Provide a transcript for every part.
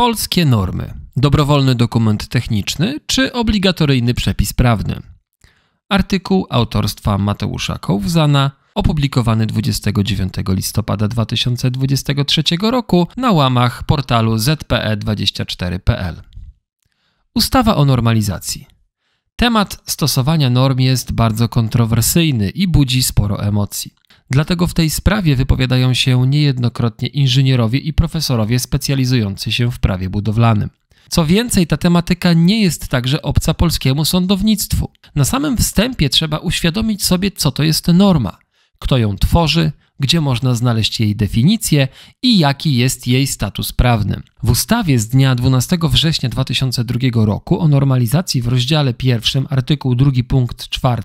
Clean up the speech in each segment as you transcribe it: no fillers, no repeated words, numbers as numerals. Polskie normy. Dobrowolny dokument techniczny czy obligatoryjny przepis prawny? Artykuł autorstwa Mateusza Kowzana, opublikowany 29 listopada 2023 roku na łamach portalu zpe24.pl. Ustawa o normalizacji. Temat stosowania norm jest bardzo kontrowersyjny i budzi sporo emocji. Dlatego w tej sprawie wypowiadają się niejednokrotnie inżynierowie i profesorowie specjalizujący się w prawie budowlanym. Co więcej, ta tematyka nie jest także obca polskiemu sądownictwu. Na samym wstępie trzeba uświadomić sobie, co to jest norma, kto ją tworzy, gdzie można znaleźć jej definicję i jaki jest jej status prawny. W ustawie z dnia 12 września 2002 roku o normalizacji w rozdziale 1 artykuł 2 punkt 4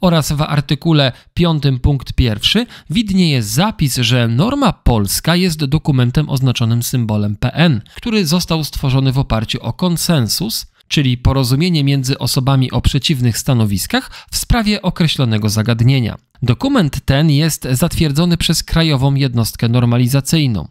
oraz w artykule 5 punkt 1 widnieje zapis, że norma polska jest dokumentem oznaczonym symbolem PN, który został stworzony w oparciu o konsensus, czyli porozumienie między osobami o przeciwnych stanowiskach w sprawie określonego zagadnienia. Dokument ten jest zatwierdzony przez Krajową Jednostkę Normalizacyjną.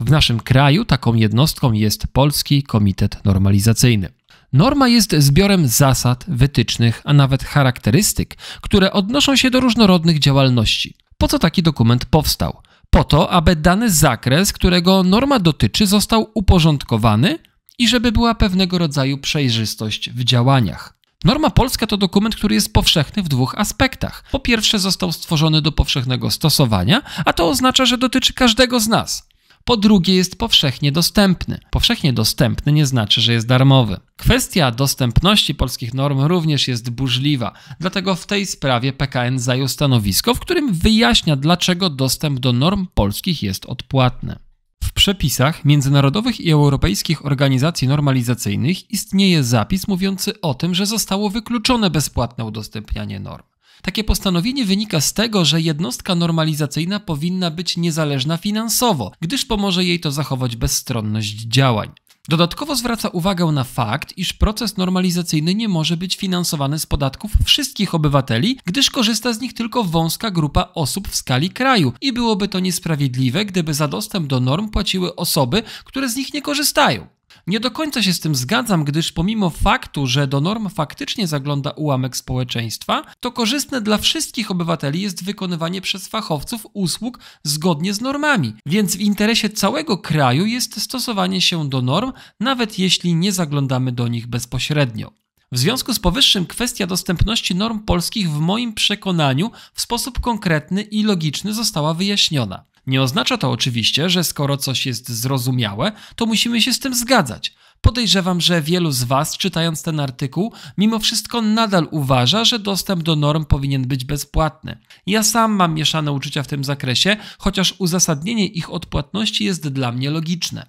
W naszym kraju taką jednostką jest Polski Komitet Normalizacyjny. Norma jest zbiorem zasad, wytycznych, a nawet charakterystyk, które odnoszą się do różnorodnych działalności. Po co taki dokument powstał? Po to, aby dany zakres, którego norma dotyczy, został uporządkowany i żeby była pewnego rodzaju przejrzystość w działaniach. Norma polska to dokument, który jest powszechny w dwóch aspektach. Po pierwsze, został stworzony do powszechnego stosowania, a to oznacza, że dotyczy każdego z nas. Po drugie, jest powszechnie dostępny. Powszechnie dostępny nie znaczy, że jest darmowy. Kwestia dostępności polskich norm również jest burzliwa, dlatego w tej sprawie PKN zajął stanowisko, w którym wyjaśnia, dlaczego dostęp do norm polskich jest odpłatny. W przepisach międzynarodowych i europejskich organizacji normalizacyjnych istnieje zapis mówiący o tym, że zostało wykluczone bezpłatne udostępnianie norm. Takie postanowienie wynika z tego, że jednostka normalizacyjna powinna być niezależna finansowo, gdyż pomoże jej to zachować bezstronność działań. Dodatkowo zwraca uwagę na fakt, iż proces normalizacyjny nie może być finansowany z podatków wszystkich obywateli, gdyż korzysta z nich tylko wąska grupa osób w skali kraju i byłoby to niesprawiedliwe, gdyby za dostęp do norm płaciły osoby, które z nich nie korzystają. Nie do końca się z tym zgadzam, gdyż pomimo faktu, że do norm faktycznie zagląda ułamek społeczeństwa, to korzystne dla wszystkich obywateli jest wykonywanie przez fachowców usług zgodnie z normami, więc w interesie całego kraju jest stosowanie się do norm, nawet jeśli nie zaglądamy do nich bezpośrednio. W związku z powyższym kwestia dostępności norm polskich w moim przekonaniu w sposób konkretny i logiczny została wyjaśniona. Nie oznacza to oczywiście, że skoro coś jest zrozumiałe, to musimy się z tym zgadzać. Podejrzewam, że wielu z Was, czytając ten artykuł, mimo wszystko nadal uważa, że dostęp do norm powinien być bezpłatny. Ja sam mam mieszane uczucia w tym zakresie, chociaż uzasadnienie ich odpłatności jest dla mnie logiczne.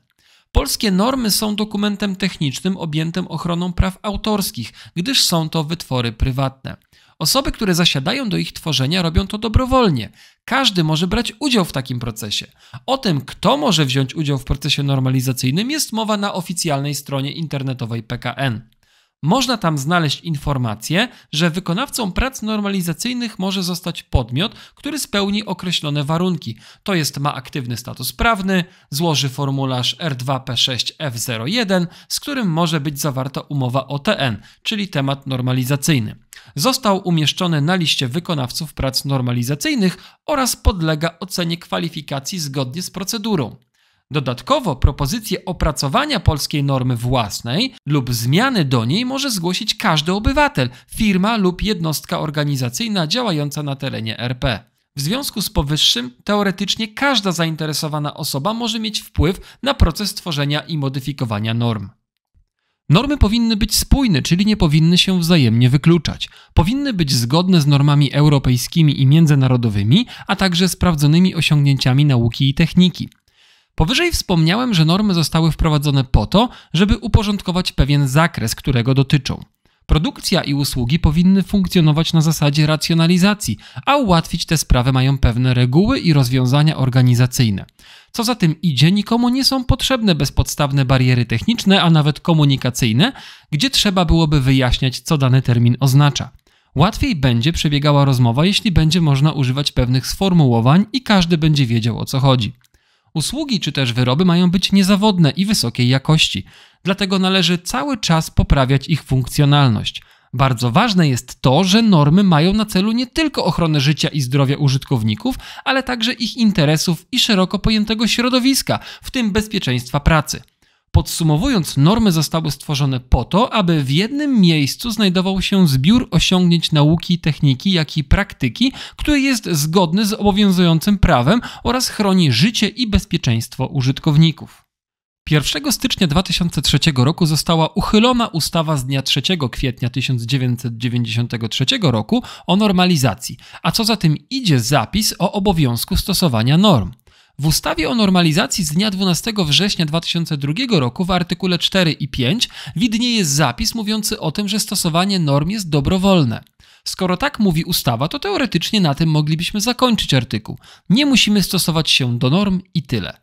Polskie normy są dokumentem technicznym objętym ochroną praw autorskich, gdyż są to wytwory prywatne. Osoby, które zasiadają do ich tworzenia, robią to dobrowolnie. Każdy może brać udział w takim procesie. O tym, kto może wziąć udział w procesie normalizacyjnym, jest mowa na oficjalnej stronie internetowej PKN. Można tam znaleźć informację, że wykonawcą prac normalizacyjnych może zostać podmiot, który spełni określone warunki. To jest ma aktywny status prawny, złoży formularz R2P6F01, z którym może być zawarta umowa o TN, czyli temat normalizacyjny. Został umieszczony na liście wykonawców prac normalizacyjnych oraz podlega ocenie kwalifikacji zgodnie z procedurą. Dodatkowo propozycję opracowania polskiej normy własnej lub zmiany do niej może zgłosić każdy obywatel, firma lub jednostka organizacyjna działająca na terenie RP. W związku z powyższym teoretycznie każda zainteresowana osoba może mieć wpływ na proces tworzenia i modyfikowania norm. Normy powinny być spójne, czyli nie powinny się wzajemnie wykluczać. Powinny być zgodne z normami europejskimi i międzynarodowymi, a także sprawdzonymi osiągnięciami nauki i techniki. Powyżej wspomniałem, że normy zostały wprowadzone po to, żeby uporządkować pewien zakres, którego dotyczą. Produkcja i usługi powinny funkcjonować na zasadzie racjonalizacji, a ułatwić tę sprawę mają pewne reguły i rozwiązania organizacyjne. Co za tym idzie, nikomu nie są potrzebne bezpodstawne bariery techniczne, a nawet komunikacyjne, gdzie trzeba byłoby wyjaśniać, co dany termin oznacza. Łatwiej będzie przebiegała rozmowa, jeśli będzie można używać pewnych sformułowań i każdy będzie wiedział, o co chodzi. Usługi czy też wyroby mają być niezawodne i wysokiej jakości, dlatego należy cały czas poprawiać ich funkcjonalność. Bardzo ważne jest to, że normy mają na celu nie tylko ochronę życia i zdrowia użytkowników, ale także ich interesów i szeroko pojętego środowiska, w tym bezpieczeństwa pracy. Podsumowując, normy zostały stworzone po to, aby w jednym miejscu znajdował się zbiór osiągnięć nauki, techniki, jak i praktyki, który jest zgodny z obowiązującym prawem oraz chroni życie i bezpieczeństwo użytkowników. 1 stycznia 2003 roku została uchylona ustawa z dnia 3 kwietnia 1993 roku o normalizacji, a co za tym idzie zapis o obowiązku stosowania norm. W ustawie o normalizacji z dnia 12 września 2002 roku w artykule 4 i 5 widnieje zapis mówiący o tym, że stosowanie norm jest dobrowolne. Skoro tak mówi ustawa, to teoretycznie na tym moglibyśmy zakończyć artykuł. Nie musimy stosować się do norm i tyle.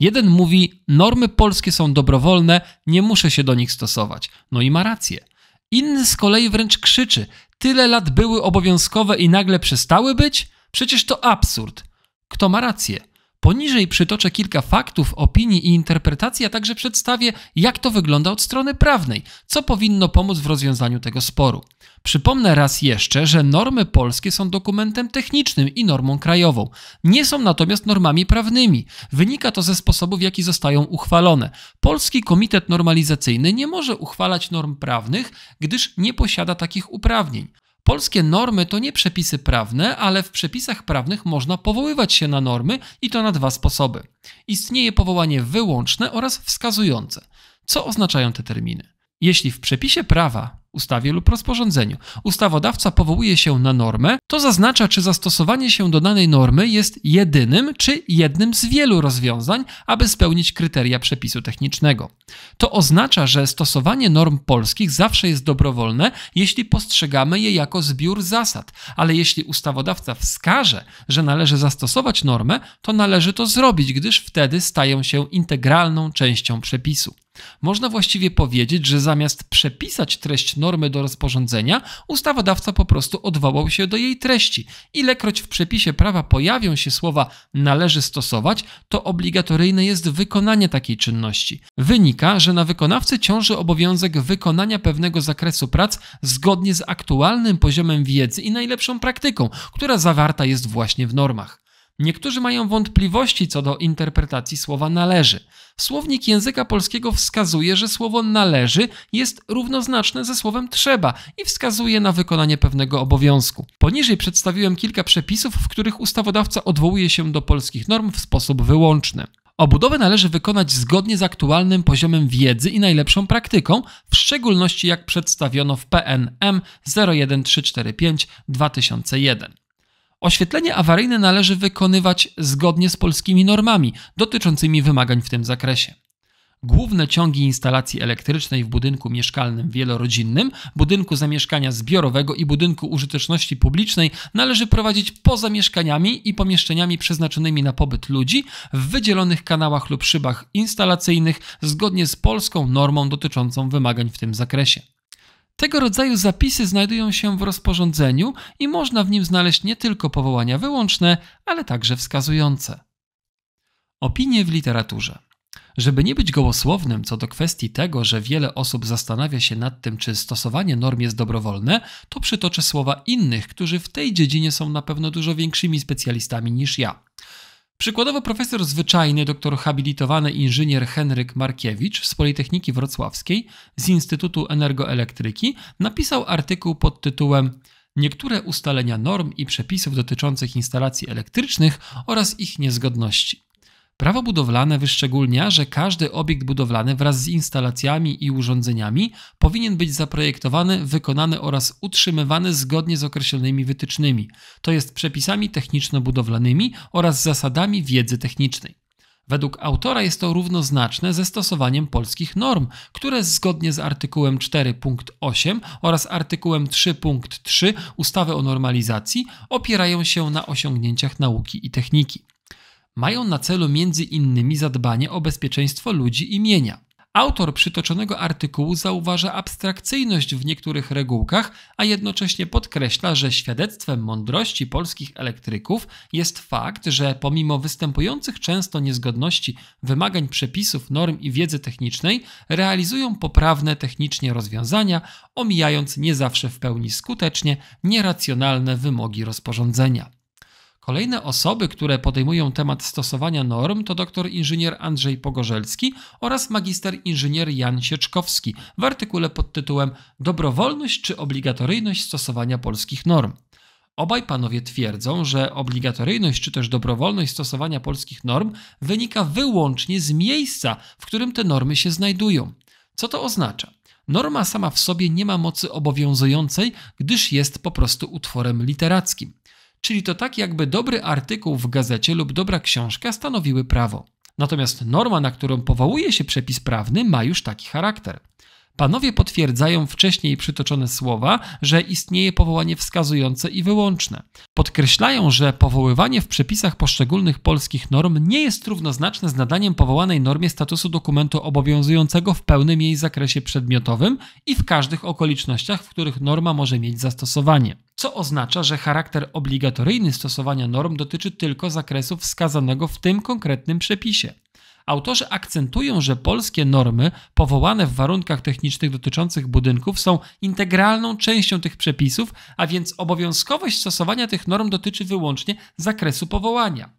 Jeden mówi, normy polskie są dobrowolne, nie muszę się do nich stosować. No i ma rację. Inny z kolei wręcz krzyczy, tyle lat były obowiązkowe i nagle przestały być? Przecież to absurd. Kto ma rację? Poniżej przytoczę kilka faktów, opinii i interpretacji, a także przedstawię, jak to wygląda od strony prawnej, co powinno pomóc w rozwiązaniu tego sporu. Przypomnę raz jeszcze, że normy polskie są dokumentem technicznym i normą krajową. Nie są natomiast normami prawnymi. Wynika to ze sposobu, w jaki zostają uchwalone. Polski Komitet Normalizacyjny nie może uchwalać norm prawnych, gdyż nie posiada takich uprawnień. Polskie normy to nie przepisy prawne, ale w przepisach prawnych można powoływać się na normy i to na dwa sposoby. Istnieje powołanie wyłączne oraz wskazujące. Co oznaczają te terminy? Jeśli w przepisie prawa, ustawie lub rozporządzeniu ustawodawca powołuje się na normę, to zaznacza, czy zastosowanie się do danej normy jest jedynym czy jednym z wielu rozwiązań, aby spełnić kryteria przepisu technicznego. To oznacza, że stosowanie norm polskich zawsze jest dobrowolne, jeśli postrzegamy je jako zbiór zasad, ale jeśli ustawodawca wskaże, że należy zastosować normę, to należy to zrobić, gdyż wtedy stają się integralną częścią przepisu. Można właściwie powiedzieć, że zamiast przepisać treść normy do rozporządzenia, ustawodawca po prostu odwołał się do jej treści. Ilekroć w przepisie prawa pojawią się słowa należy stosować, to obligatoryjne jest wykonanie takiej czynności. Wynika, że na wykonawcy ciąży obowiązek wykonania pewnego zakresu prac zgodnie z aktualnym poziomem wiedzy i najlepszą praktyką, która zawarta jest właśnie w normach. Niektórzy mają wątpliwości co do interpretacji słowa należy. Słownik języka polskiego wskazuje, że słowo należy jest równoznaczne ze słowem trzeba i wskazuje na wykonanie pewnego obowiązku. Poniżej przedstawiłem kilka przepisów, w których ustawodawca odwołuje się do polskich norm w sposób wyłączny. Obudowę należy wykonać zgodnie z aktualnym poziomem wiedzy i najlepszą praktyką, w szczególności jak przedstawiono w PN-EN 62345 2001. Oświetlenie awaryjne należy wykonywać zgodnie z polskimi normami dotyczącymi wymagań w tym zakresie. Główne ciągi instalacji elektrycznej w budynku mieszkalnym wielorodzinnym, budynku zamieszkania zbiorowego i budynku użyteczności publicznej należy prowadzić poza mieszkaniami i pomieszczeniami przeznaczonymi na pobyt ludzi w wydzielonych kanałach lub szybach instalacyjnych zgodnie z polską normą dotyczącą wymagań w tym zakresie. Tego rodzaju zapisy znajdują się w rozporządzeniu i można w nim znaleźć nie tylko powołania wyłączne, ale także wskazujące. Opinie w literaturze. Żeby nie być gołosłownym co do kwestii tego, że wiele osób zastanawia się nad tym, czy stosowanie norm jest dobrowolne, to przytoczę słowa innych, którzy w tej dziedzinie są na pewno dużo większymi specjalistami niż ja. Przykładowo profesor zwyczajny, doktor habilitowany inżynier Henryk Markiewicz z Politechniki Wrocławskiej z Instytutu Energoelektryki napisał artykuł pod tytułem Niektóre ustalenia norm i przepisów dotyczących instalacji elektrycznych oraz ich niezgodności. Prawo budowlane wyszczególnia, że każdy obiekt budowlany wraz z instalacjami i urządzeniami powinien być zaprojektowany, wykonany oraz utrzymywany zgodnie z określonymi wytycznymi, to jest przepisami techniczno-budowlanymi oraz zasadami wiedzy technicznej. Według autora jest to równoznaczne ze stosowaniem polskich norm, które zgodnie z artykułem 4 punkt 8 oraz artykułem 3 punkt 3 ustawy o normalizacji opierają się na osiągnięciach nauki i techniki. Mają na celu między innymi zadbanie o bezpieczeństwo ludzi i mienia. Autor przytoczonego artykułu zauważa abstrakcyjność w niektórych regułkach, a jednocześnie podkreśla, że świadectwem mądrości polskich elektryków jest fakt, że pomimo występujących często niezgodności wymagań przepisów, norm i wiedzy technicznej, realizują poprawne technicznie rozwiązania, omijając nie zawsze w pełni skutecznie nieracjonalne wymogi rozporządzenia. Kolejne osoby, które podejmują temat stosowania norm, to dr inżynier Andrzej Pogorzelski oraz magister inżynier Jan Sieczkowski w artykule pod tytułem „Dobrowolność czy obligatoryjność stosowania polskich norm”. Obaj panowie twierdzą, że obligatoryjność czy też dobrowolność stosowania polskich norm wynika wyłącznie z miejsca, w którym te normy się znajdują. Co to oznacza? Norma sama w sobie nie ma mocy obowiązującej, gdyż jest po prostu utworem literackim. Czyli to tak, jakby dobry artykuł w gazecie lub dobra książka stanowiły prawo. Natomiast norma, na którą powołuje się przepis prawny, ma już taki charakter. Panowie potwierdzają wcześniej przytoczone słowa, że istnieje powołanie wskazujące i wyłączne. Podkreślają, że powoływanie w przepisach poszczególnych polskich norm nie jest równoznaczne z nadaniem powołanej normie statusu dokumentu obowiązującego w pełnym jej zakresie przedmiotowym i w każdych okolicznościach, w których norma może mieć zastosowanie. Co oznacza, że charakter obligatoryjny stosowania norm dotyczy tylko zakresu wskazanego w tym konkretnym przepisie. Autorzy akcentują, że polskie normy powołane w warunkach technicznych dotyczących budynków są integralną częścią tych przepisów, a więc obowiązkowość stosowania tych norm dotyczy wyłącznie zakresu powołania.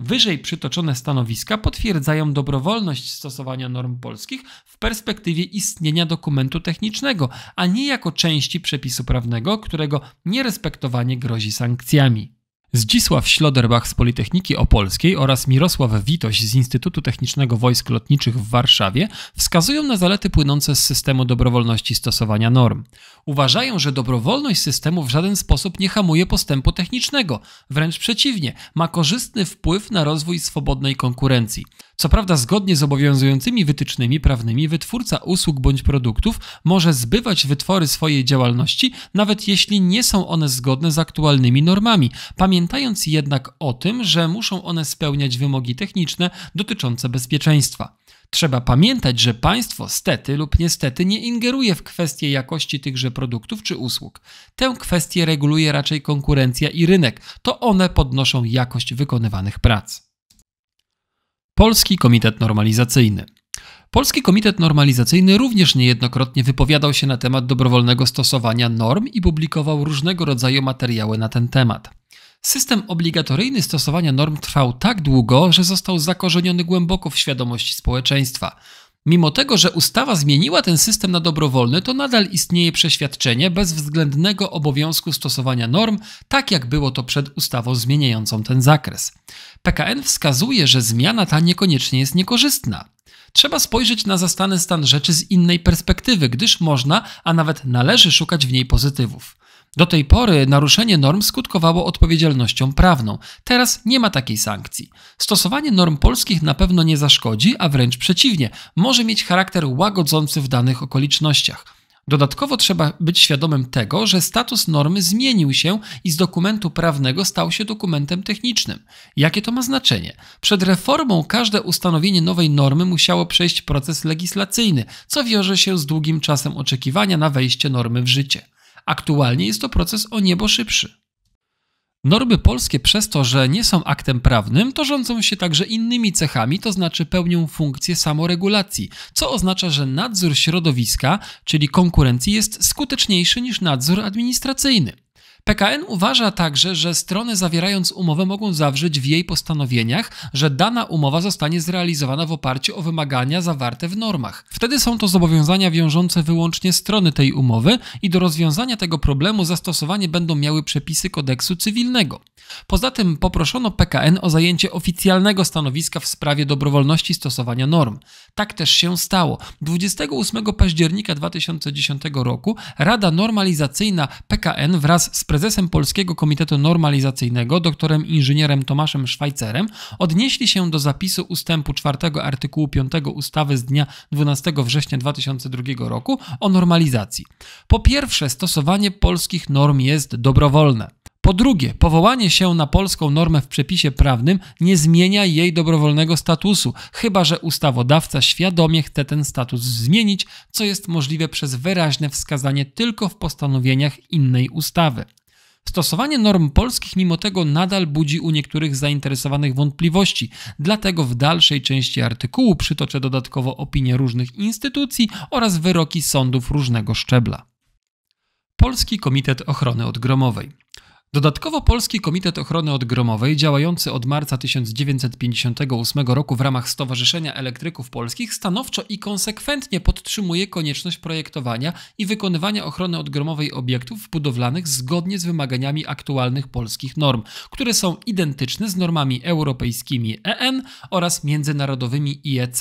Wyżej przytoczone stanowiska potwierdzają dobrowolność stosowania norm polskich w perspektywie istnienia dokumentu technicznego, a nie jako części przepisu prawnego, którego nierespektowanie grozi sankcjami. Zdzisław Śloderbach z Politechniki Opolskiej oraz Mirosław Witoś z Instytutu Technicznego Wojsk Lotniczych w Warszawie wskazują na zalety płynące z systemu dobrowolności stosowania norm. Uważają, że dobrowolność systemu w żaden sposób nie hamuje postępu technicznego, wręcz przeciwnie, ma korzystny wpływ na rozwój swobodnej konkurencji. Co prawda zgodnie z obowiązującymi wytycznymi prawnymi wytwórca usług bądź produktów może zbywać wytwory swojej działalności, nawet jeśli nie są one zgodne z aktualnymi normami, pamiętając jednak o tym, że muszą one spełniać wymogi techniczne dotyczące bezpieczeństwa. Trzeba pamiętać, że państwo stety lub niestety nie ingeruje w kwestie jakości tychże produktów czy usług. Tę kwestię reguluje raczej konkurencja i rynek, to one podnoszą jakość wykonywanych prac. Polski Komitet Normalizacyjny. Polski Komitet Normalizacyjny również niejednokrotnie wypowiadał się na temat dobrowolnego stosowania norm i publikował różnego rodzaju materiały na ten temat. System obligatoryjny stosowania norm trwał tak długo, że został zakorzeniony głęboko w świadomości społeczeństwa. Mimo tego, że ustawa zmieniła ten system na dobrowolny, to nadal istnieje przeświadczenie bezwzględnego obowiązku stosowania norm, tak jak było to przed ustawą zmieniającą ten zakres. PKN wskazuje, że zmiana ta niekoniecznie jest niekorzystna. Trzeba spojrzeć na zastany stan rzeczy z innej perspektywy, gdyż można, a nawet należy szukać w niej pozytywów. Do tej pory naruszenie norm skutkowało odpowiedzialnością prawną. Teraz nie ma takiej sankcji. Stosowanie norm polskich na pewno nie zaszkodzi, a wręcz przeciwnie, może mieć charakter łagodzący w danych okolicznościach. Dodatkowo trzeba być świadomym tego, że status normy zmienił się i z dokumentu prawnego stał się dokumentem technicznym. Jakie to ma znaczenie? Przed reformą każde ustanowienie nowej normy musiało przejść proces legislacyjny, co wiąże się z długim czasem oczekiwania na wejście normy w życie. Aktualnie jest to proces o niebo szybszy. Normy polskie przez to, że nie są aktem prawnym, to rządzą się także innymi cechami, to znaczy pełnią funkcję samoregulacji, co oznacza, że nadzór środowiska, czyli konkurencji, jest skuteczniejszy niż nadzór administracyjny. PKN uważa także, że strony zawierając umowę mogą zawrzeć w jej postanowieniach, że dana umowa zostanie zrealizowana w oparciu o wymagania zawarte w normach. Wtedy są to zobowiązania wiążące wyłącznie strony tej umowy i do rozwiązania tego problemu zastosowanie będą miały przepisy kodeksu cywilnego. Poza tym poproszono PKN o zajęcie oficjalnego stanowiska w sprawie dobrowolności stosowania norm. Tak też się stało. 28 października 2010 roku Rada Normalizacyjna PKN wraz z prezesem Polskiego Komitetu Normalizacyjnego, doktorem inżynierem Tomaszem Szwajcerem, odnieśli się do zapisu ustępu 4 artykułu 5 ustawy z dnia 12 września 2002 roku o normalizacji. Po pierwsze, stosowanie polskich norm jest dobrowolne. Po drugie, powołanie się na polską normę w przepisie prawnym nie zmienia jej dobrowolnego statusu, chyba że ustawodawca świadomie chce ten status zmienić, co jest możliwe przez wyraźne wskazanie tylko w postanowieniach innej ustawy. Stosowanie norm polskich mimo tego nadal budzi u niektórych zainteresowanych wątpliwości, dlatego w dalszej części artykułu przytoczę dodatkowo opinie różnych instytucji oraz wyroki sądów różnego szczebla. Polski Komitet Ochrony Odgromowej. Dodatkowo Polski Komitet Ochrony Odgromowej, działający od marca 1958 roku w ramach Stowarzyszenia Elektryków Polskich, stanowczo i konsekwentnie podtrzymuje konieczność projektowania i wykonywania ochrony odgromowej obiektów budowlanych zgodnie z wymaganiami aktualnych polskich norm, które są identyczne z normami europejskimi EN oraz międzynarodowymi IEC.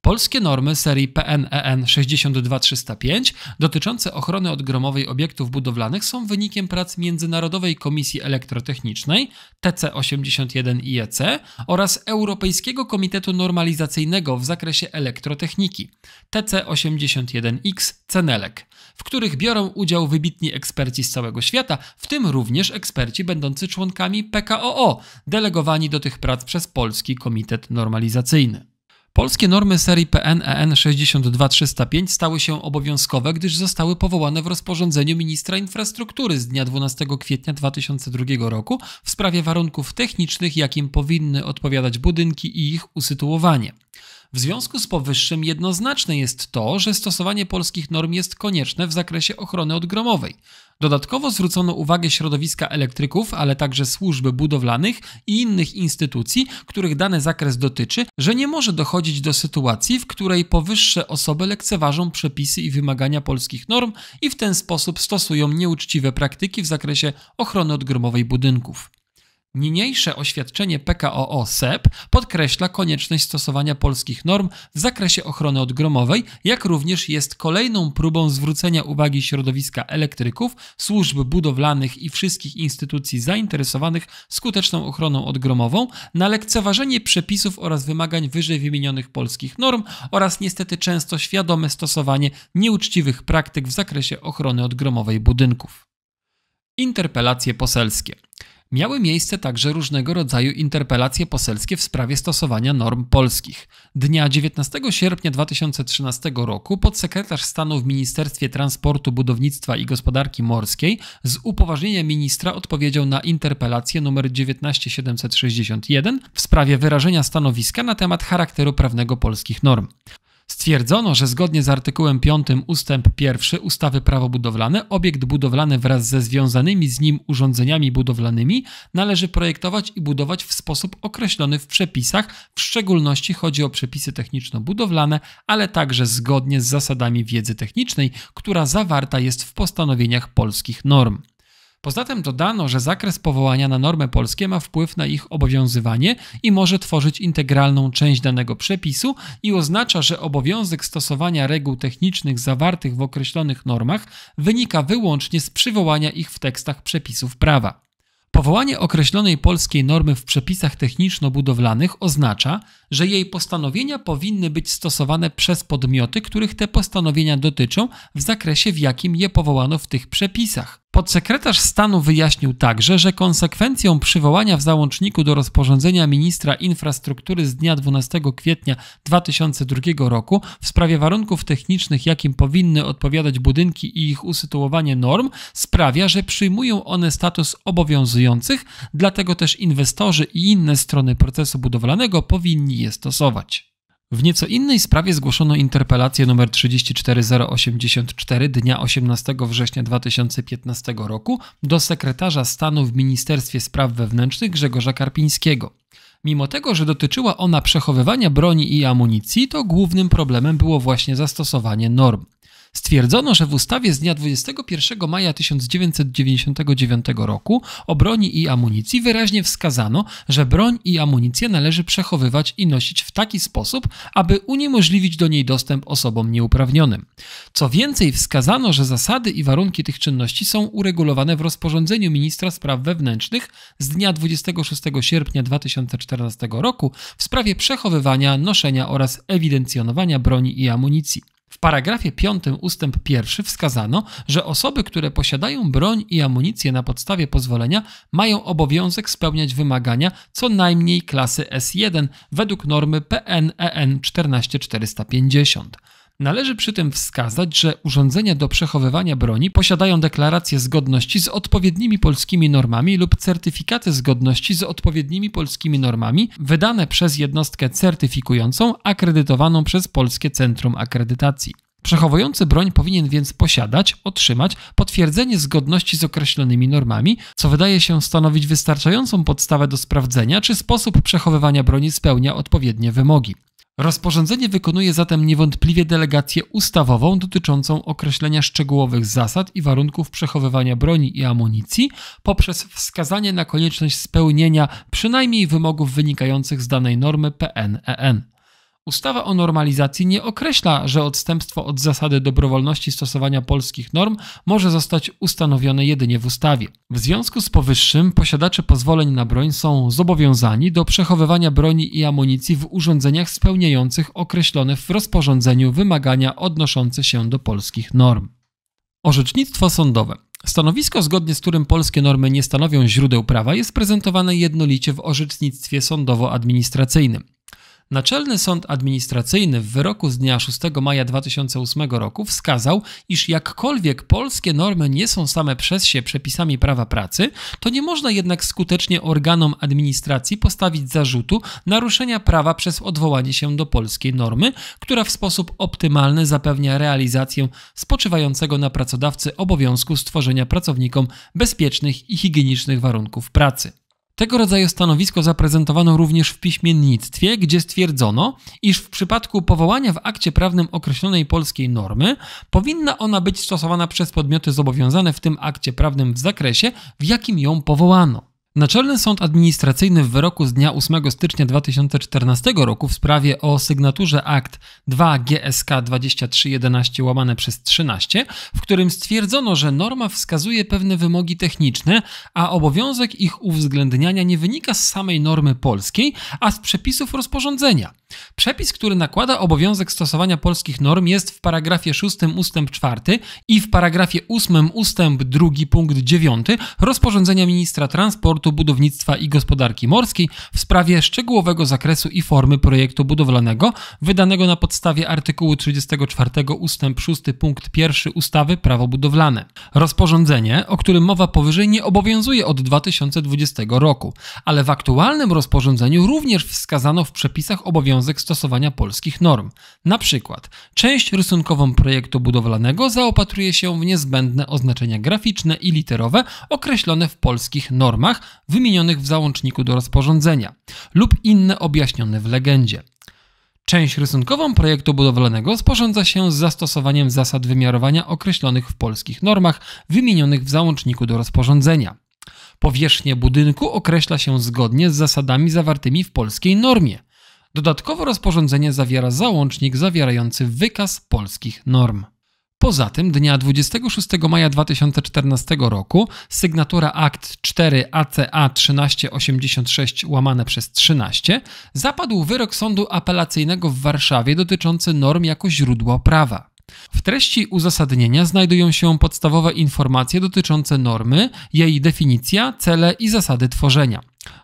Polskie normy serii PN-EN 62305 dotyczące ochrony odgromowej obiektów budowlanych są wynikiem prac Międzynarodowej Komisji Elektrotechnicznej TC81 IEC oraz Europejskiego Komitetu Normalizacyjnego w zakresie elektrotechniki TC81X Cenelek, w których biorą udział wybitni eksperci z całego świata, w tym również eksperci będący członkami PKOO, delegowani do tych prac przez Polski Komitet Normalizacyjny. Polskie normy serii PN-EN 62305 stały się obowiązkowe, gdyż zostały powołane w rozporządzeniu ministra infrastruktury z dnia 12 kwietnia 2002 roku w sprawie warunków technicznych, jakim powinny odpowiadać budynki i ich usytuowanie. W związku z powyższym jednoznaczne jest to, że stosowanie polskich norm jest konieczne w zakresie ochrony odgromowej. Dodatkowo zwrócono uwagę środowiska elektryków, ale także służby budowlanych i innych instytucji, których dany zakres dotyczy, że nie może dochodzić do sytuacji, w której powyższe osoby lekceważą przepisy i wymagania polskich norm i w ten sposób stosują nieuczciwe praktyki w zakresie ochrony odgromowej budynków. Niniejsze oświadczenie PKOO-SEP podkreśla konieczność stosowania polskich norm w zakresie ochrony odgromowej, jak również jest kolejną próbą zwrócenia uwagi środowiska elektryków, służb budowlanych i wszystkich instytucji zainteresowanych skuteczną ochroną odgromową na lekceważenie przepisów oraz wymagań wyżej wymienionych polskich norm oraz niestety często świadome stosowanie nieuczciwych praktyk w zakresie ochrony odgromowej budynków. Interpelacje poselskie. Miały miejsce także różnego rodzaju interpelacje poselskie w sprawie stosowania norm polskich. Dnia 19 sierpnia 2013 roku podsekretarz stanu w Ministerstwie Transportu, Budownictwa i Gospodarki Morskiej z upoważnienia ministra odpowiedział na interpelację nr 19761 w sprawie wyrażenia stanowiska na temat charakteru prawnego polskich norm. Stwierdzono, że zgodnie z artykułem 5 ust. 1 ustawy Prawo budowlane obiekt budowlany wraz ze związanymi z nim urządzeniami budowlanymi należy projektować i budować w sposób określony w przepisach, w szczególności chodzi o przepisy techniczno-budowlane, ale także zgodnie z zasadami wiedzy technicznej, która zawarta jest w postanowieniach polskich norm. Poza tym dodano, że zakres powołania na normy polskie ma wpływ na ich obowiązywanie i może tworzyć integralną część danego przepisu i oznacza, że obowiązek stosowania reguł technicznych zawartych w określonych normach wynika wyłącznie z przywołania ich w tekstach przepisów prawa. Powołanie określonej polskiej normy w przepisach techniczno-budowlanych oznacza, że jej postanowienia powinny być stosowane przez podmioty, których te postanowienia dotyczą w zakresie, w jakim je powołano w tych przepisach. Podsekretarz stanu wyjaśnił także, że konsekwencją przywołania w załączniku do rozporządzenia ministra infrastruktury z dnia 12 kwietnia 2002 roku w sprawie warunków technicznych, jakim powinny odpowiadać budynki i ich usytuowanie norm, sprawia, że przyjmują one status obowiązujących, dlatego też inwestorzy i inne strony procesu budowlanego powinni je stosować. W nieco innej sprawie zgłoszono interpelację nr 34084 dnia 18 września 2015 roku do sekretarza stanu w Ministerstwie Spraw Wewnętrznych Grzegorza Karpińskiego. Mimo tego, że dotyczyła ona przechowywania broni i amunicji, to głównym problemem było właśnie zastosowanie norm. Stwierdzono, że w ustawie z dnia 21 maja 1999 roku o broni i amunicji wyraźnie wskazano, że broń i amunicję należy przechowywać i nosić w taki sposób, aby uniemożliwić do niej dostęp osobom nieuprawnionym. Co więcej, wskazano, że zasady i warunki tych czynności są uregulowane w rozporządzeniu ministra spraw wewnętrznych z dnia 26 sierpnia 2014 roku w sprawie przechowywania, noszenia oraz ewidencjonowania broni i amunicji. W paragrafie 5 ustęp 1 wskazano, że osoby, które posiadają broń i amunicję na podstawie pozwolenia, mają obowiązek spełniać wymagania co najmniej klasy S1 według normy PN-EN 14450. Należy przy tym wskazać, że urządzenia do przechowywania broni posiadają deklarację zgodności z odpowiednimi polskimi normami lub certyfikaty zgodności z odpowiednimi polskimi normami wydane przez jednostkę certyfikującą akredytowaną przez Polskie Centrum Akredytacji. Przechowujący broń powinien więc otrzymać potwierdzenie zgodności z określonymi normami, co wydaje się stanowić wystarczającą podstawę do sprawdzenia, czy sposób przechowywania broni spełnia odpowiednie wymogi. Rozporządzenie wykonuje zatem niewątpliwie delegację ustawową dotyczącą określenia szczegółowych zasad i warunków przechowywania broni i amunicji poprzez wskazanie na konieczność spełnienia przynajmniej wymogów wynikających z danej normy PN-EN. Ustawa o normalizacji nie określa, że odstępstwo od zasady dobrowolności stosowania polskich norm może zostać ustanowione jedynie w ustawie. W związku z powyższym posiadacze pozwoleń na broń są zobowiązani do przechowywania broni i amunicji w urządzeniach spełniających określone w rozporządzeniu wymagania odnoszące się do polskich norm. Orzecznictwo sądowe. Stanowisko, zgodnie z którym polskie normy nie stanowią źródeł prawa, jest prezentowane jednolicie w orzecznictwie sądowo-administracyjnym. Naczelny Sąd Administracyjny w wyroku z dnia 6 maja 2008 roku wskazał, iż jakkolwiek polskie normy nie są same przez się przepisami prawa pracy, to nie można jednak skutecznie organom administracji postawić zarzutu naruszenia prawa przez odwołanie się do polskiej normy, która w sposób optymalny zapewnia realizację spoczywającego na pracodawcy obowiązku stworzenia pracownikom bezpiecznych i higienicznych warunków pracy. Tego rodzaju stanowisko zaprezentowano również w piśmiennictwie, gdzie stwierdzono, iż w przypadku powołania w akcie prawnym określonej polskiej normy powinna ona być stosowana przez podmioty zobowiązane w tym akcie prawnym w zakresie, w jakim ją powołano. Naczelny Sąd Administracyjny w wyroku z dnia 8 stycznia 2014 roku w sprawie o sygnaturze akt 2 GSK 2311/13, w którym stwierdzono, że norma wskazuje pewne wymogi techniczne, a obowiązek ich uwzględniania nie wynika z samej normy polskiej, a z przepisów rozporządzenia. Przepis, który nakłada obowiązek stosowania polskich norm, jest w paragrafie 6 ustęp 4 i w paragrafie 8 ustęp 2 punkt 9 rozporządzenia ministra transportu, budownictwa i gospodarki morskiej w sprawie szczegółowego zakresu i formy projektu budowlanego wydanego na podstawie artykułu 34 ustęp 6 punkt 1 ustawy Prawo budowlane. Rozporządzenie, o którym mowa powyżej, nie obowiązuje od 2020 roku, ale w aktualnym rozporządzeniu również wskazano w przepisach obowiązek stosowania polskich norm. Na przykład część rysunkową projektu budowlanego zaopatruje się w niezbędne oznaczenia graficzne i literowe określone w polskich normach wymienionych w załączniku do rozporządzenia lub inne objaśnione w legendzie. Część rysunkową projektu budowlanego sporządza się z zastosowaniem zasad wymiarowania określonych w polskich normach wymienionych w załączniku do rozporządzenia. Powierzchnię budynku określa się zgodnie z zasadami zawartymi w polskiej normie. Dodatkowo rozporządzenie zawiera załącznik zawierający wykaz polskich norm. Poza tym dnia 26 maja 2014 roku sygnatura akt 4 ACA 1386/13 zapadł wyrok Sądu Apelacyjnego w Warszawie dotyczący norm jako źródła prawa. W treści uzasadnienia znajdują się podstawowe informacje dotyczące normy, jej definicja, cele i zasady tworzenia.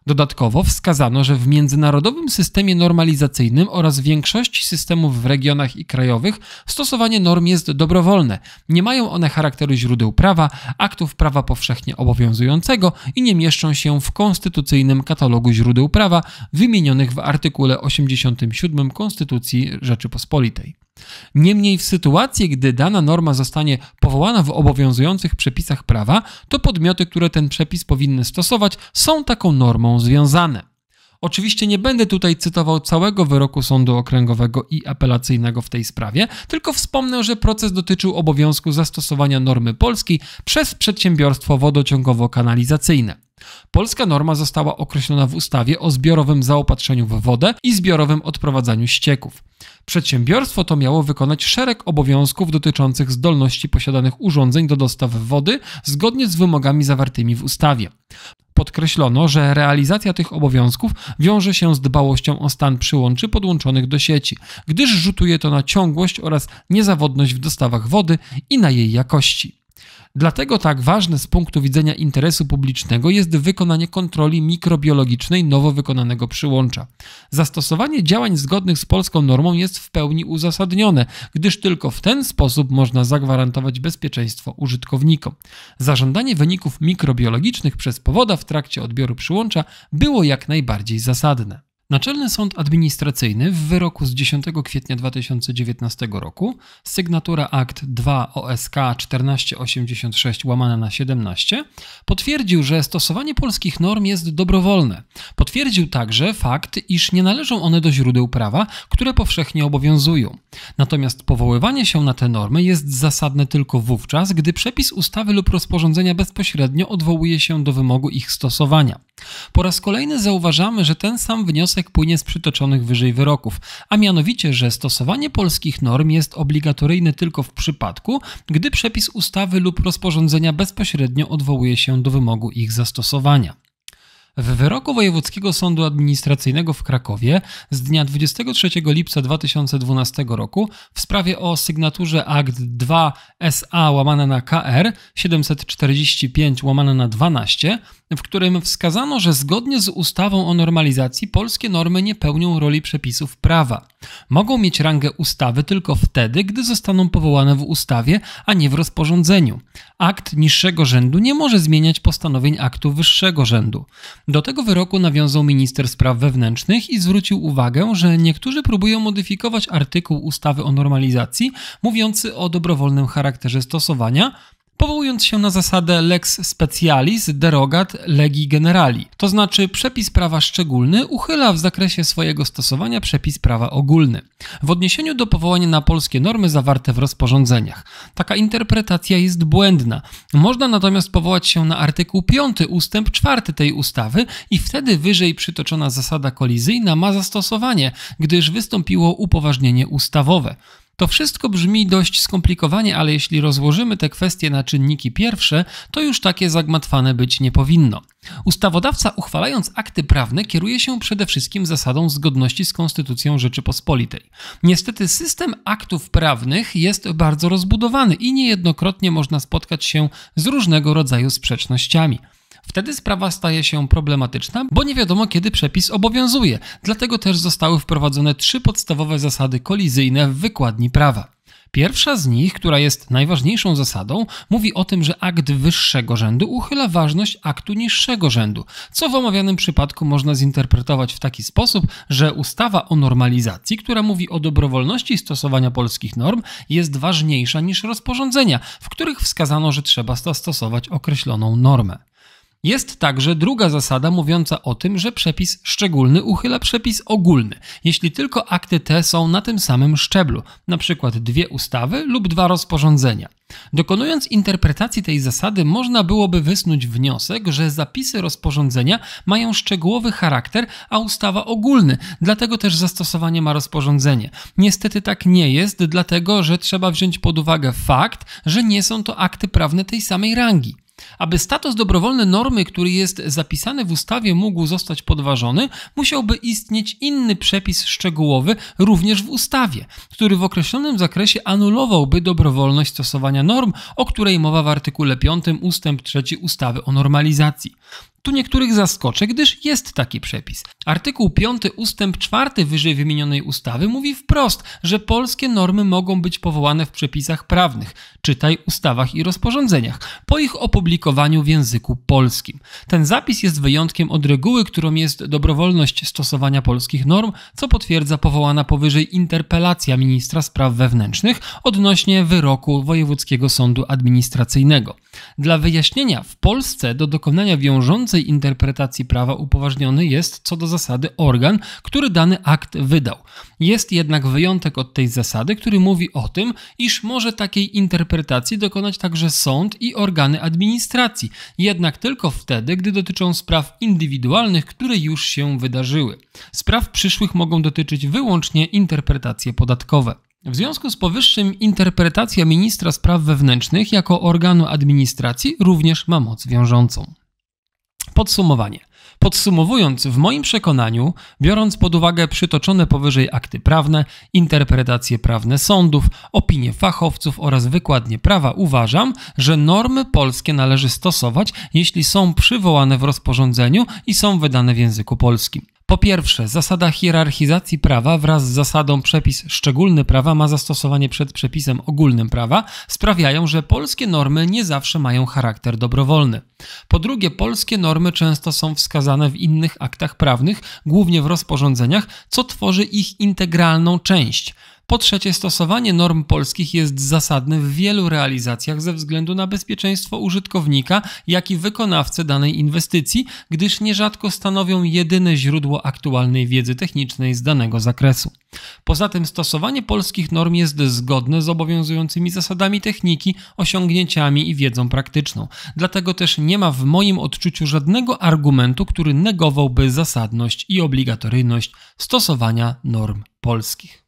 Dodatkowo wskazano, że w międzynarodowym systemie normalizacyjnym oraz większości systemów w regionach i krajowych stosowanie norm jest dobrowolne. Nie mają one charakteru źródeł prawa, aktów prawa powszechnie obowiązującego i nie mieszczą się w konstytucyjnym katalogu źródeł prawa wymienionych w artykule 87 Konstytucji Rzeczypospolitej. Niemniej w sytuacji, gdy dana norma zostanie powołana w obowiązujących przepisach prawa, to podmioty, które ten przepis powinny stosować, są taką normą związane. Oczywiście nie będę tutaj cytował całego wyroku Sądu Okręgowego i Apelacyjnego w tej sprawie, tylko wspomnę, że proces dotyczył obowiązku zastosowania normy polskiej przez przedsiębiorstwo wodociągowo-kanalizacyjne. Polska norma została określona w ustawie o zbiorowym zaopatrzeniu w wodę i zbiorowym odprowadzaniu ścieków. Przedsiębiorstwo to miało wykonać szereg obowiązków dotyczących zdolności posiadanych urządzeń do dostaw wody zgodnie z wymogami zawartymi w ustawie. Pod podkreślono, że realizacja tych obowiązków wiąże się z dbałością o stan przyłączy podłączonych do sieci, gdyż rzutuje to na ciągłość oraz niezawodność w dostawach wody i na jej jakości. Dlatego tak ważne z punktu widzenia interesu publicznego jest wykonanie kontroli mikrobiologicznej nowo wykonanego przyłącza. Zastosowanie działań zgodnych z polską normą jest w pełni uzasadnione, gdyż tylko w ten sposób można zagwarantować bezpieczeństwo użytkownikom. Zażądanie wyników mikrobiologicznych przez powoda w trakcie odbioru przyłącza było jak najbardziej zasadne. Naczelny Sąd Administracyjny w wyroku z 10 kwietnia 2019 roku, sygnatura akt 2 OSK 1486/17, potwierdził, że stosowanie polskich norm jest dobrowolne. Potwierdził także fakt, iż nie należą one do źródeł prawa, które powszechnie obowiązują. Natomiast powoływanie się na te normy jest zasadne tylko wówczas, gdy przepis ustawy lub rozporządzenia bezpośrednio odwołuje się do wymogu ich stosowania. Po raz kolejny zauważamy, że ten sam wniosek płynie z przytoczonych wyżej wyroków, a mianowicie, że stosowanie polskich norm jest obligatoryjne tylko w przypadku, gdy przepis ustawy lub rozporządzenia bezpośrednio odwołuje się do wymogu ich zastosowania. W wyroku Wojewódzkiego Sądu Administracyjnego w Krakowie z dnia 23 lipca 2012 roku w sprawie o sygnaturze akt 2 SA/KR 745/12, w którym wskazano, że zgodnie z ustawą o normalizacji polskie normy nie pełnią roli przepisów prawa. Mogą mieć rangę ustawy tylko wtedy, gdy zostaną powołane w ustawie, a nie w rozporządzeniu. Akt niższego rzędu nie może zmieniać postanowień aktu wyższego rzędu. Do tego wyroku nawiązał minister spraw wewnętrznych i zwrócił uwagę, że niektórzy próbują modyfikować artykuł ustawy o normalizacji mówiący o dobrowolnym charakterze stosowania, powołując się na zasadę lex specialis derogat legi generali, to znaczy przepis prawa szczególny uchyla w zakresie swojego stosowania przepis prawa ogólny, w odniesieniu do powołania na polskie normy zawarte w rozporządzeniach. Taka interpretacja jest błędna. Można natomiast powołać się na artykuł 5 ustęp 4 tej ustawy i wtedy wyżej przytoczona zasada kolizyjna ma zastosowanie, gdyż wystąpiło upoważnienie ustawowe. To wszystko brzmi dość skomplikowanie, ale jeśli rozłożymy te kwestie na czynniki pierwsze, to już takie zagmatwane być nie powinno. Ustawodawca, uchwalając akty prawne, kieruje się przede wszystkim zasadą zgodności z Konstytucją Rzeczypospolitej. Niestety system aktów prawnych jest bardzo rozbudowany i niejednokrotnie można spotkać się z różnego rodzaju sprzecznościami. Wtedy sprawa staje się problematyczna, bo nie wiadomo, kiedy przepis obowiązuje. Dlatego też zostały wprowadzone 3 podstawowe zasady kolizyjne w wykładni prawa. Pierwsza z nich, która jest najważniejszą zasadą, mówi o tym, że akt wyższego rzędu uchyla ważność aktu niższego rzędu, co w omawianym przypadku można zinterpretować w taki sposób, że ustawa o normalizacji, która mówi o dobrowolności stosowania polskich norm, jest ważniejsza niż rozporządzenia, w których wskazano, że trzeba zastosować określoną normę. Jest także druga zasada mówiąca o tym, że przepis szczególny uchyla przepis ogólny, jeśli tylko akty te są na tym samym szczeblu, np. 2 ustawy lub 2 rozporządzenia. Dokonując interpretacji tej zasady można byłoby wysnuć wniosek, że zapisy rozporządzenia mają szczegółowy charakter, a ustawa ogólny, dlatego też zastosowanie ma rozporządzenie. Niestety tak nie jest, dlatego że trzeba wziąć pod uwagę fakt, że nie są to akty prawne tej samej rangi. Aby status dobrowolny normy, który jest zapisany w ustawie, mógł zostać podważony, musiałby istnieć inny przepis szczegółowy również w ustawie, który w określonym zakresie anulowałby dobrowolność stosowania norm, o której mowa w artykule 5 ustęp 3 ustawy o normalizacji. Tu niektórych zaskoczę, gdyż jest taki przepis. Artykuł 5 ustęp 4 wyżej wymienionej ustawy mówi wprost, że polskie normy mogą być powołane w przepisach prawnych, czytaj ustawach i rozporządzeniach, po ich opublikowaniu w języku polskim. Ten zapis jest wyjątkiem od reguły, którą jest dobrowolność stosowania polskich norm, co potwierdza powołana powyżej interpelacja ministra spraw wewnętrznych odnośnie wyroku Wojewódzkiego Sądu Administracyjnego. Dla wyjaśnienia, w Polsce do dokonania wiążącej interpretacji prawa upoważniony jest co do zasady organ, który dany akt wydał. Jest jednak wyjątek od tej zasady, który mówi o tym, iż może takiej interpretacji dokonać także sąd i organy administracji, jednak tylko wtedy, gdy dotyczą spraw indywidualnych, które już się wydarzyły. Spraw przyszłych mogą dotyczyć wyłącznie interpretacje podatkowe. W związku z powyższym interpretacja ministra spraw wewnętrznych jako organu administracji również ma moc wiążącą. Podsumowanie. Podsumowując, w moim przekonaniu, biorąc pod uwagę przytoczone powyżej akty prawne, interpretacje prawne sądów, opinie fachowców oraz wykładnie prawa, uważam, że normy polskie należy stosować, jeśli są przywołane w rozporządzeniu i są wydane w języku polskim. Po pierwsze, zasada hierarchizacji prawa wraz z zasadą przepis szczególny prawa ma zastosowanie przed przepisem ogólnym prawa, sprawiają, że polskie normy nie zawsze mają charakter dobrowolny. Po drugie, polskie normy często są wskazane w innych aktach prawnych, głównie w rozporządzeniach, co tworzy ich integralną część. Po trzecie, stosowanie norm polskich jest zasadne w wielu realizacjach ze względu na bezpieczeństwo użytkownika, jak i wykonawcę danej inwestycji, gdyż nierzadko stanowią jedyne źródło aktualnej wiedzy technicznej z danego zakresu. Poza tym stosowanie polskich norm jest zgodne z obowiązującymi zasadami techniki, osiągnięciami i wiedzą praktyczną. Dlatego też nie ma w moim odczuciu żadnego argumentu, który negowałby zasadność i obligatoryjność stosowania norm polskich.